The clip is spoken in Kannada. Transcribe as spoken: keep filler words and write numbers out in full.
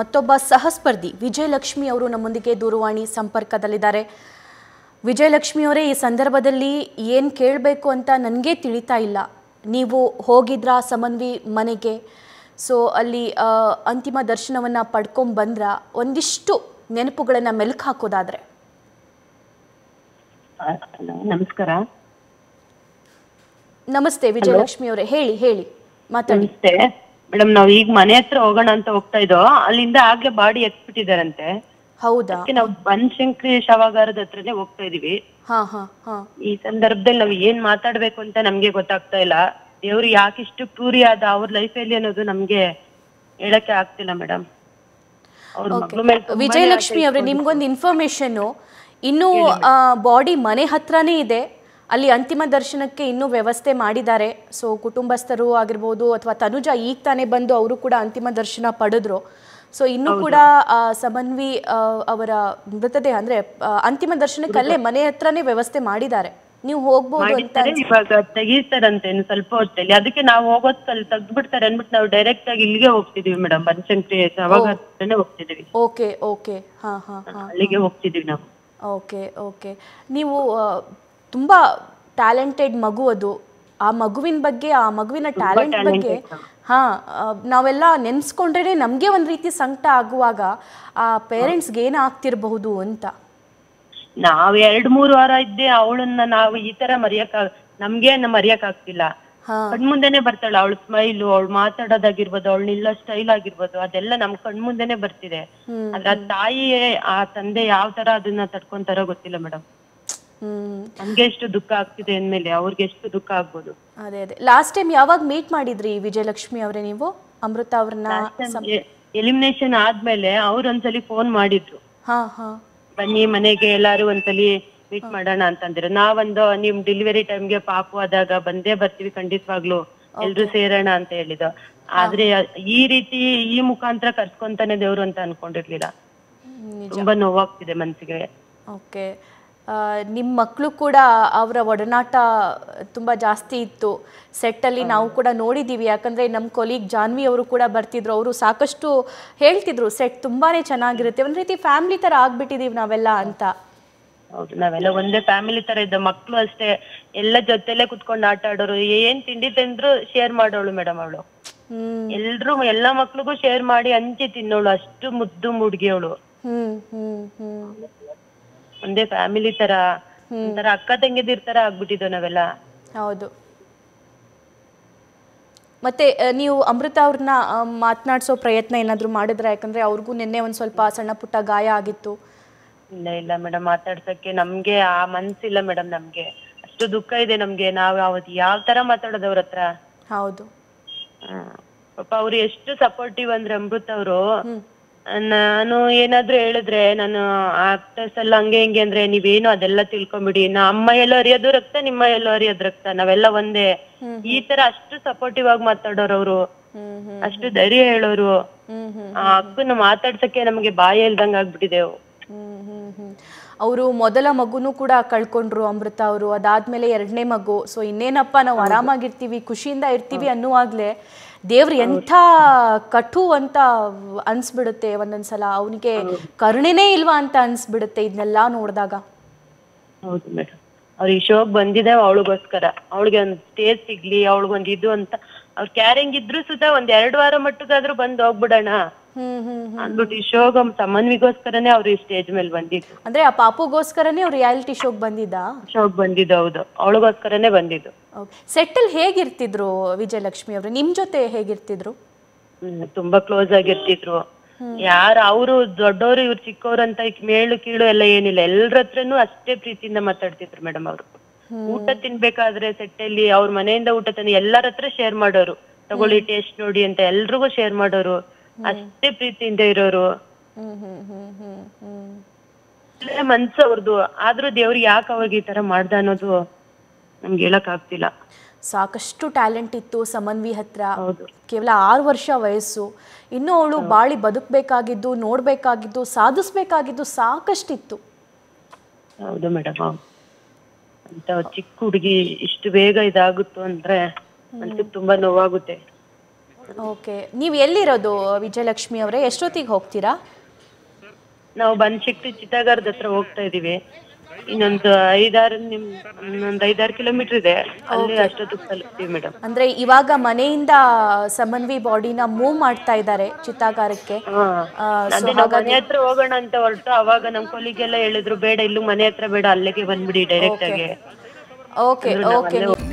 ಮತ್ತೊಬ್ಬ ಸಹಸ್ಪರ್ಧಿ ವಿಜಯಲಕ್ಷ್ಮಿ ಅವರು ನಮ್ಮೊಂದಿಗೆ ದೂರವಾಣಿ ಸಂಪರ್ಕದಲ್ಲಿದ್ದಾರೆ. ವಿಜಯಲಕ್ಷ್ಮಿ ಅವರೇ, ಈ ಸಂದರ್ಭದಲ್ಲಿ ಏನು ಕೇಳಬೇಕು ಅಂತ ನನಗೆ ತಿಳಿತಾ ಇಲ್ಲ. ನೀವು ಹೋಗಿದ್ರಾ ಸಮನ್ವಿ ಮನೆಗೆ? ಸೊ ಅಲ್ಲಿ ಅಂತಿಮ ದರ್ಶನವನ್ನು ಪಡ್ಕೊಂಡು ಬಂದ್ರಾ? ಒಂದಿಷ್ಟು ನೆನಪುಗಳನ್ನು ಮೆಲುಕು ಹಾಕೋದಾದರೆ. ನಮಸ್ಕಾರ. ನಮಸ್ತೆ ವಿಜಯಲಕ್ಷ್ಮಿ ಅವರೇ, ಹೇಳಿ ಹೇಳಿ ಮಾತಾಡಿ. ಮೇಡಮ್, ನಾವ್ ಈಗ ಮನೆ ಹತ್ರ ಹೋಗೋಣ ಅಂತ ಹೋಗ್ತಾ ಇದ್ದೋ, ಅಲ್ಲಿಂದ ಆಗ್ಲೇ ಬಾಡಿ ಎತ್ಬಿಟ್ಟಿದಾರಂತೆ. ಹೌದಾ? ನಾವು ಬನಶಂಕರಿ ಶವಾಗಾರದ ಹತ್ರನೇ ಹೋಗ್ತಾ ಇದೀವಿ. ಈ ಸಂದರ್ಭದಲ್ಲಿ ನಾವ್ ಏನ್ ಮಾತಾಡ್ಬೇಕು ಅಂತ ನಮ್ಗೆ ಗೊತ್ತಾಗ್ತಾ ಇಲ್ಲ. ದೇವ್ರು ಯಾಕಿಷ್ಟು ಕ್ರೂರಿ ಆದ ಅವ್ರ ಲೈಫ್ ಅಲ್ಲಿ ಅನ್ನೋದು ನಮ್ಗೆ ಹೇಳಕ್ಕೆ ಆಗ್ತಿಲ್ಲ ಮೇಡಮ್. ವಿಜಯಲಕ್ಷ್ಮಿ ಅವ್ರೆ, ನಿಮ್ಗೊಂದು ಇನ್ಫಾರ್ಮೇಶನ್, ಇನ್ನು ಬಾಡಿ ಮನೆ ಹತ್ರನೇ ಇದೆ, ಅಲ್ಲಿ ಅಂತಿಮ ದರ್ಶನಕ್ಕೆ ಇನ್ನೂ ವ್ಯವಸ್ಥೆ ಮಾಡಿದ್ದಾರೆ. ಸೊ ಕುಟುಂಬಸ್ಥರು ಆಗಿರ್ಬೋದು ಅಥವಾ ತನುಜ ಈಗ ತಾನೇ ಬಂದು ಅವರು ಕೂಡ ಅಂತಿಮ ದರ್ಶನ ಪಡೆದ್ರು. ಸೊ ಇನ್ನೂ ಕೂಡ ಸಮನ್ವಿ ಅವರ ಮೃತದೇಹ ಅಂದ್ರೆ ಅಂತಿಮ ದರ್ಶನಕ್ಕೆ ಅಲ್ಲೇ ಮನೆ ಹತ್ರನೇ ವ್ಯವಸ್ಥೆ ಮಾಡಿದ್ದಾರೆ. ನೀವು ಹೋಗ್ಬೋದು ಅಂತ ಇವಾಗ ತೆಗೀತಾರಂತೆ ಸ್ವಲ್ಪ ಹೊತ್ತಲ್ಲಿ. ಅದಕ್ಕೆ ನಾವು ಹೋಗೋದ್ ತೆಗ್ದು ಬಿಡ್ತಾರೆ ಅನ್ಬಿಟ್ಟು ನಾವು ಡೈರೆಕ್ಟ್ ಆಗಿ ಇಲ್ಲಿಗೆ ಹೋಗ್ತಿದೀವಿ ಮೇಡಮ್. ಬನಶಂಕರಿ ಅವಾಗ ಹೋಗ್ತಿದೀವಿ. ಓಕೆ ಓಕೆ, ಹಾ ಹಾ ಹಾ, ಅಲ್ಲಿಗೆ ಹೋಗ್ತಿದೀವಿ ನಾವು. Okay okay. ನೀವು ತುಂಬ ಟ್ಯಾಲೆಂಟೆಡ್ ಮಗು ಅದು. ಆ ಮಗುವಿನ ಬಗ್ಗೆ, ಆ ಮಗುವಿನ ಟ್ಯಾಲೆಂಟ್ ಬಗ್ಗೆ ಹಾಂ ನಾವೆಲ್ಲ ನೆನೆಸ್ಕೊಂಡ್ರೆ ನಮಗೆ ಒಂದು ರೀತಿ ಸಂಕಟ ಆಗುವಾಗ ಆ ಪೇರೆಂಟ್ಸ್ಗೆ ಏನಾಗ್ತಿರಬಹುದು ಅಂತ. ನಾವು ಎರಡು ಮೂರು ವಾರ ಇದ್ದೆ ಅವಳನ್ನ ನಾವು ಈ ತರ ಮರೆಯಕ್ ನಮ್ಗೆ ಮರೆಯಕ್ಕಾಗ್ತಿಲ್ಲ. ಕಣ್ಮುಂದೆನೆ ಬರ್ತಾಳೆ. ಅವಳ ಸ್ಮೈಲು, ಅವಳು ಮಾತಾಡೋದಾಗಿರ್ಬೋದು, ಅವಳು ನಿಲ್ಲೋ ಸ್ಟೈಲ್ ಆಗಿರ್ಬೋದು, ಅದೆಲ್ಲ ನಮ್ ಕಣ್ಮುಂದೆನೆ ಬರ್ತಿದೆ. ಅದ್ರ ತಾಯಿಯೇ ಆ ತಂದೆ ಯಾವ ತರ ಅದನ್ನ ತಡ್ಕೊಂತಾರೋ ಗೊತ್ತಿಲ್ಲ ಮೇಡಮ್. ನಮ್ಗೆ ಎಷ್ಟು ದುಃಖ ಆಗ್ತಿದೆ ಅಂದ್ಮೇಲೆ ಅವ್ರಿಗೆ ಎಷ್ಟು ದುಃಖ ಆಗ್ಬೋದು. ಅದೇ ಅದೇ ಲಾಸ್ಟ್ ಟೈಮ್ ಯಾವಾಗ ಮೀಟ್ ಮಾಡಿದ್ರಿ ವಿಜಯಲಕ್ಷ್ಮಿ ಅವರೇ ನೀವು ಅಮೃತ ಅವ್ರನ್ನ? ಎಲಿಮಿನೇಷನ್ ಆದ್ಮೇಲೆ ಅವ್ರು ಒಂದ್ಸಲಿ ಫೋನ್ ಮಾಡಿದ್ರು, ಬನ್ನಿ ಮನೆಗೆ ಎಲ್ಲಾರು ಒಂದ್ಸಲಿ ಮೀಟ್ ಮಾಡೋಣ ಅಂತಂದ್ರು. ನಾವೊಂದು ನಿಮ್ ಡೆಲಿವರಿ ಟೈಮ್ಗೆ ಪಾಪು ಆದಾಗ ಬಂದೇ ಬರ್ತೀವಿ ಖಂಡಿತವಾಗ್ಲು, ಎಲ್ರು ಸೇರೋಣ ಅಂತ ಹೇಳಿದ. ಆದ್ರೆ ಈ ರೀತಿ ಈ ಮುಖಾಂತರ ಕರ್ಸ್ಕೊಂತಾನೆ ದೇವ್ರು ಅಂತ ಅನ್ಕೊಂಡಿರ್ಲಿಲ್ಲ. ತುಂಬಾ ನೋವಾಗ್ತಿದೆ ಮನ್ಸಿಗೆ. ಓಕೆ, ನಿಮ್ಮ ಮಕ್ಕಳು ಕೂಡ ಅವರ ಒಡನಾಟ ತುಂಬ ಜಾಸ್ತಿ ಇತ್ತು ಸೆಟ್ಟಲ್ಲಿ. ನಾವು ಕೂಡ ನೋಡಿದ್ದೀವಿ, ಯಾಕಂದರೆ ನಮ್ಮ ಕೊಲೀಗ್ ಜಾನ್ವಿ ಅವರು ಕೂಡ ಬರ್ತಿದ್ರು. ಅವರು ಸಾಕಷ್ಟು ಹೇಳ್ತಿದ್ರು ಸೆಟ್ ತುಂಬಾ ಚೆನ್ನಾಗಿರುತ್ತೆ, ಒಂದು ರೀತಿ ಫ್ಯಾಮಿಲಿ ಥರ ಆಗಿಬಿಟ್ಟಿದ್ದೀವಿ ನಾವೆಲ್ಲ ಅಂತ. ಹೌದು, ನಾವೆಲ್ಲ ಒಂದೇ ಫ್ಯಾಮಿಲಿ ಥರ ಇದ್ದ. ಮಕ್ಕಳು ಅಷ್ಟೇ ಎಲ್ಲ ಜೊತೆಲೇ ಕುತ್ಕೊಂಡು ಆಟ ಆಡೋರು. ಏನು ತಿಂಡಿ ತಂದ್ರು ಶೇರ್ ಮಾಡೋಳು ಮೇಡಮ್ ಅವಳು. ಎಲ್ಲರೂ ಎಲ್ಲ ಮಕ್ಳಿಗೂ ಶೇರ್ ಮಾಡಿ ಹಂಚಿ ತಿನ್ನೋಳು. ಅಷ್ಟು ಮುದ್ದು ಮುಡ್ಗಿಯವಳು. ಹ್ಮ್ ಹ್ಮ್ ಹ್ಮ್ ಒಂದೇ ಫ್ಯಾಮಿಲಿ ತರ, ಒಂಥರ ಅಕ್ಕ ತಂಗಿದಿರ್ ತರ ಆಗ್ಬಿಟ್ಟಿದ್ವು ನಾವೆಲ್ಲ. ಹೌದು. ಮತ್ತೆ ನೀವು ಅಮೃತ ಅವ್ರನ್ನ ಮಾತನಾಡಿಸೋ ಪ್ರಯತ್ನ ಏನಾದ್ರು ಮಾಡಿದ್ರ? ಯಾಕಂದ್ರೆ ಅವ್ರಿಗೂ ನಿನ್ನೆ ಒಂದ್ ಸ್ವಲ್ಪ ಸಣ್ಣ ಪುಟ್ಟ ಗಾಯ ಆಗಿತ್ತು. ಇಲ್ಲ ಇಲ್ಲ ಮೇಡಮ್, ಮಾತಾಡ್ಸಕ್ಕೆ ನಮ್ಗೆ ಆ ಮನ್ಸಿಲ್ಲ ಮೇಡಮ್. ನಮ್ಗೆ ಅಷ್ಟು ದುಃಖ ಇದೆ ನಮ್ಗೆ. ನಾವ್ ಅವತ್ತು ಯಾವ ತರ ಮಾತಾಡೋದು ಅವ್ರ ಹತ್ರ? ಹೌದು. ಪಾಪ ಅವ್ರು ಎಷ್ಟು ಸಪೋರ್ಟಿವ್ ಅಂದ್ರೆ ಅಮೃತ ಅವರು. ನಾನು ಏನಾದ್ರು ಹೇಳಿದ್ರೆ, ನಾನು ಆಕ್ಟರ್ಸ್ ಎಲ್ಲ ಹಂಗೆ ಹಿಂಗೆ ಅಂದ್ರೆ, ನೀವೇನು ಅದೆಲ್ಲ ತಿಳ್ಕೊಂಬಿಡಿ, ನಮ್ಮ ಎಲ್ಲೋ ಅರಿಯೋದು ರಕ್ತ, ನಿಮ್ಮ ಎಲ್ಲೋ ಅರಿಯೋದ್ ರಕ್ತ, ನಾವೆಲ್ಲ ಒಂದೇ, ಈ ತರ ಅಷ್ಟು ಸಪೋರ್ಟಿವ್ ಆಗಿ ಮಾತಾಡೋರವ್ರು, ಅಷ್ಟು ಧೈರ್ಯ ಹೇಳೋರು. ಆ ಅಕ್ಕನ ಮಾತಾಡ್ಸಕ್ಕೆ ನಮ್ಗೆ ಬಾಯಿ ಇಲ್ದಂಗ ಆಗ್ಬಿಟ್ಟಿದೆವು. ಹ್ಮ್ ಹ್ಮ್ ಹ್ಮ್ ಅವರು ಮೊದಲ ಮಗುನು ಕೂಡ ಕಳ್ಕೊಂಡ್ರು ಅಮೃತ ಅವರು. ಅದಾದ್ಮೇಲೆ ಎರಡನೇ ಮಗು. ಸೊ ಇನ್ನೇನಪ್ಪ, ನಾವು ಆರಾಮಾಗಿರ್ತೀವಿ, ಖುಷಿಯಿಂದ ಇರ್ತೀವಿ ಅನ್ನುವಾಗ್ಲೆ ದೇವ್ರು ಎಂಥ ಕಟು ಅಂತ ಅನ್ಸ್ಬಿಡುತ್ತೆ. ಒಂದೊಂದ್ಸಲ ಅವನಿಗೆ ಕರುಣೆನೇ ಇಲ್ವಾ ಅಂತ ಅನ್ಸ್ಬಿಡುತ್ತೆ ಇದನ್ನೆಲ್ಲಾ ನೋಡಿದಾಗ. ಹೌದು ಮೇಡಮ್, ಅವ್ರಿಗೆ ಶೋಕ್ ಬಂದಿದೆ ಅವಳಿಗೋಸ್ಕರ. ಅವಳಿಗೆ ಒಂದು ಸ್ಟೇಜ್ ಸಿಗ್ಲಿ, ಅವಳಿಗೊಂದು ಇದು ಅಂತ ಅವ್ರ ಕ್ಯಾರಿಂಗ್ ಇದ್ರು ಸುತ ಒಂದ್ ಎರಡು ವಾರ ಮಟ್ಟಕ್ಕಾದ್ರೂ ಬಂದು ಹೋಗ್ಬಿಡೋಣ ಅಂದ್ಬಿಟ್ಟು ಈ ಶೋಗ್ ಸಮನ್ವಿಗೋಸ್ಕರನೇ ಅವ್ರು ಈ ಸ್ಟೇಜ್ ಮೇಲೆ ಬಂದಿದ್ದು. ಅಂದ್ರೆ ಆ ಪಾಪುಗೋಸ್ಕರನೇ ಅವ್ರು ರಿಯಾಲಿಟಿ ಶೋಗ್ ಬಂದಿದ್ದ ಶೋಗ್ ಬಂದಿದ್ದು ಹೌದು, ಅವಳಿಗೋಸ್ಕರನೇ ಬಂದಿದ್ದು. ಸೆಟ್ಟಲ್ ಹೇಗಿರ್ತಿದ್ರು ವಿಜಯಲಕ್ಷ್ಮಿ ಅವ್ರು? ನಿಮ್ ಜೊತೆ ಹೇಗಿರ್ತಿದ್ರು? ತುಂಬಾ ಕ್ಲೋಸ್ ಆಗಿರ್ತಿದ್ರು. ಯಾರು ಅವರು ದೊಡ್ಡವರು ಇವ್ರು ಚಿಕ್ಕವ್ರು ಅಂತ ಮೇಳು ಕೀಳು ಎಲ್ಲ ಏನಿಲ್ಲ, ಎಲ್ಲರ ಹತ್ರನು ಅಷ್ಟೇ ಪ್ರೀತಿಯಿಂದ ಮಾತಾಡ್ತಿದ್ರು ಮೇಡಮ್ ಅವರು. ಊಟ ತಿನ್ಬೇಕಾದ್ರೆ ಸೆಟ್ಟಲ್ಲಿ ಅವ್ರ ಮನೆಯಿಂದ ಊಟ ತಂದು ಎಲ್ಲರ ಹತ್ರ ಶೇರ್ ಮಾಡೋರು. ತಗೊಳ್ಳಿ ಟೇಸ್ಟ್ ನೋಡಿ ಅಂತ ಎಲ್ರಿಗೂ ಶೇರ್ ಮಾಡೋರು. ಅಷ್ಟೇ ಪ್ರೀತಿಯಿಂದ ಇರೋರು. ಮನ್ಸು ಅವ್ರದ್ದು. ಆದ್ರೂ ದೇವ್ರು ಯಾಕೆ ಅವ್ರಿಗೆ ಈ ತರ ಮಾಡ್ದ ಅನ್ನೋದು ನಮ್ಗೆ ಹೇಳಕ್ ಆಗ್ತಿಲ್ಲ. ಸಾಕಷ್ಟು ಟ್ಯಾಲೆಂಟ್ ಇತ್ತು ಸಮನ್ವಿ ಹತ್ರ. ಕೇವಲ ಆರು ವರ್ಷ ವಯಸ್ಸು. ಇನ್ನು ಅವಳು ಬಾಳಿ ಬದುಕಬೇಕಾಗಿದ್ದು, ನೋಡ್ಬೇಕಾಗಿದ್ದು, ಸಾಧಿಸ್ಬೇಕಾಗಿದ್ದು ಸಾಕಷ್ಟಿತ್ತು. ಹೌದು ಮೇಡಮ್, ಅಂತ ಚಿಕ್ಕ ಹುಡುಗಿ ಇಷ್ಟು ಬೇಗ ಇದಾಗುತ್ತೋ ಅಂದ್ರೆ ತುಂಬಾ ನೋವಾಗುತ್ತೆ. Okay. Niv elli irodu Vijayalakshmi avare, eshtothige hogtira? Now Banshikti Chitagar hatra hogta idivi. ಇನ್ನೊಂದು ಐದಾರು ನಿಮ್ ಒಂದು ಐದಾರು ಕಿಲೋಮೀಟರ್ ಇದೆ ಅಲ್ಲಿ ಅಷ್ಟೊತ್ತು ತಲುಪ್ತೀವಿ ಮೇಡಮ್. ಅಂದ್ರೆ ಇವಾಗ ಮನೆಯಿಂದ ಸಮನ್ವಿ ಬಾಡಿನ ಮೂವ್ ಮಾಡ್ತಾ ಇದ್ದಾರೆ ಚಿತ್ತಾಗಾರಕ್ಕೆ. ಮನೆ ಹತ್ರ ಹೋಗೋಣ ಅಂತ ಹೊರಟು ಅವಾಗ ನಮ್ಮ ಕೊಲಿಗೆಲ್ಲ ಹೇಳಿದ್ರು ಬೇಡ ಇಲ್ಲೂ ಮನೆ ಹತ್ರ ಬೇಡ ಅಲ್ಲಿಗೆ ಬಂದ್ಬಿಡಿ ಡೈರೆಕ್ಟ್ ಆಗಿ. Okay okay.